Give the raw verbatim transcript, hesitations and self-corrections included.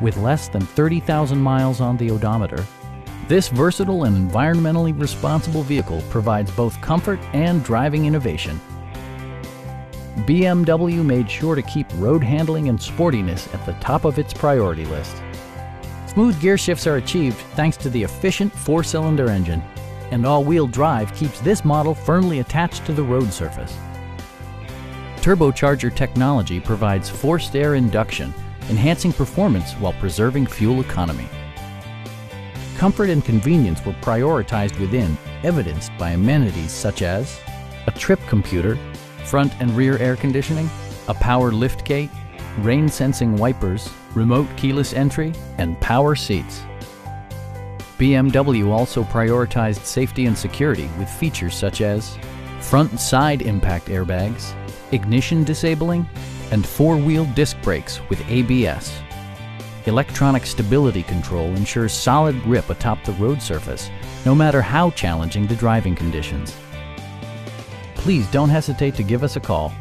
with less than thirty thousand miles on the odometer, this versatile and environmentally responsible vehicle provides both comfort and driving innovation. B M W made sure to keep road handling and sportiness at the top of its priority list. Smooth gear shifts are achieved thanks to the efficient four-cylinder engine, and all-wheel drive keeps this model firmly attached to the road surface. Turbocharger technology provides forced air induction, enhancing performance while preserving fuel economy. Comfort and convenience were prioritized within, evidenced by amenities such as a trip computer, front and rear air conditioning, a power liftgate, rain-sensing wipers, remote keyless entry, and power seats. B M W also prioritized safety and security with features such as front and side impact airbags, ignition disabling, and four-wheel disc brakes with A B S. Electronic stability control ensures solid grip atop the road surface, no matter how challenging the driving conditions. Please don't hesitate to give us a call.